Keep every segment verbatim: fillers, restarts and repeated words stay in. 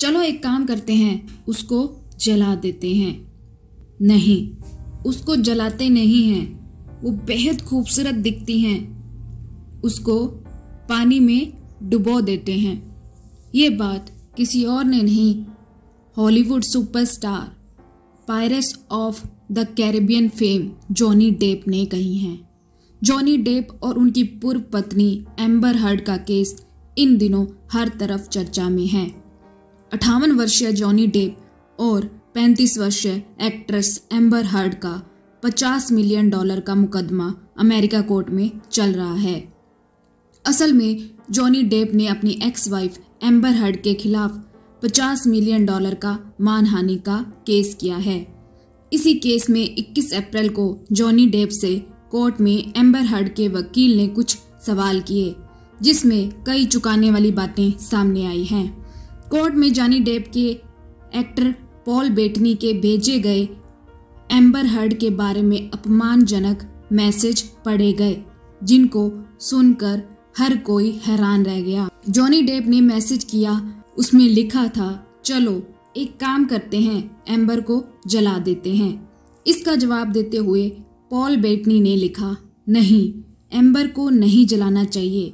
चलो एक काम करते हैं, उसको जला देते हैं। नहीं, उसको जलाते नहीं हैं। वो बेहद खूबसूरत दिखती हैं, उसको पानी में डुबो देते हैं। ये बात किसी और ने नहीं, Hollywood superstar Pirates of the Caribbean fame Johnny Depp ने कही हैं। जॉनी डेप और उनकी पूर्व पत्नी एम्बर हर्ड का केस इन दिनों हर तरफ चर्चा में है। अट्ठावन वर्षीय जॉनी डेप और पैंतीस वर्षीय एक्ट्रेस एम्बर हर्ड का पचास मिलियन डॉलर का मुकदमा अमेरिका कोर्ट में चल रहा है। असल में जॉनी डेप ने अपनी एक्स वाइफ एम्बर हर्ड के खिलाफ पचास मिलियन डॉलर का मानहानि का केस किया है। इसी केस में इक्कीस अप्रैल को जॉनी डेप से कोर्ट में एम्बर हर्ड के वकील ने कुछ सवाल किए, जिसमें कई चौंकाने वाली बातें सामने आई हैं। कोर्ट में जॉनी डेप के एक्टर पॉल बेटनी के भेजे गए एम्बर हर्ड के बारे में अपमानजनक मैसेज पढ़े गए, जिनको सुनकर हर कोई हैरान रह गया। जॉनी डेप ने मैसेज किया, उसमें लिखा था, चलो एक काम करते हैं, एम्बर को जला देते हैं। इसका जवाब देते हुए पॉल बेटनी ने लिखा, नहीं, एम्बर को नहीं जलाना चाहिए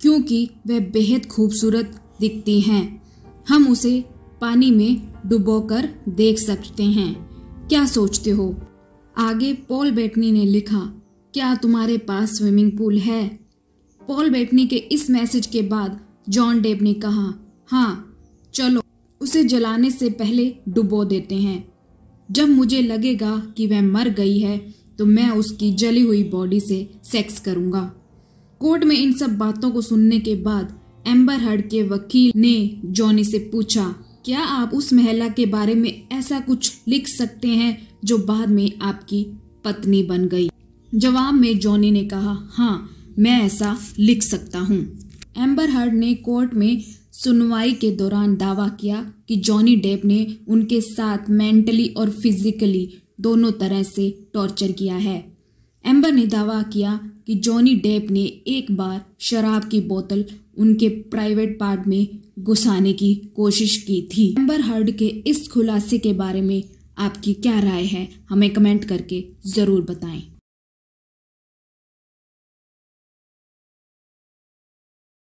क्योंकि वह बेहद खूबसूरत दिखती हैं। हम उसे पानी में डुबोकर देख सकते हैं, क्या सोचते हो? आगे पॉल बेटनी ने लिखा, क्या तुम्हारे पास स्विमिंग पूल है? पॉल बेटनी के इस मैसेज के बाद जॉन डेप ने कहा, हाँ चलो उसे जलाने से पहले डुबो देते हैं। जब मुझे लगेगा कि वह मर गई है तो मैं उसकी जली हुई बॉडी से सेक्स करूंगा। कोर्ट में इन सब बातों को सुनने के बाद एम्बर हर्ड के वकील ने जॉनी से पूछा, क्या आप उस महिला के बारे में ऐसा कुछ लिख सकते हैं जो बाद में आपकी पत्नी बन गई? जवाब में जॉनी ने कहा, हाँ मैं ऐसा लिख सकता हूँ। एम्बर हर्ड ने कोर्ट में सुनवाई के दौरान दावा किया कि जॉनी डेप ने उनके साथ मेंटली और फिजिकली दोनों तरह से टॉर्चर किया है। एम्बर ने दावा किया कि जॉनी डेप ने एक बार शराब की बोतल उनके प्राइवेट पार्ट में घुसाने की कोशिश की थी। एम्बर हर्ड के इस खुलासे के बारे में आपकी क्या राय है, हमें कमेंट करके ज़रूर बताएं।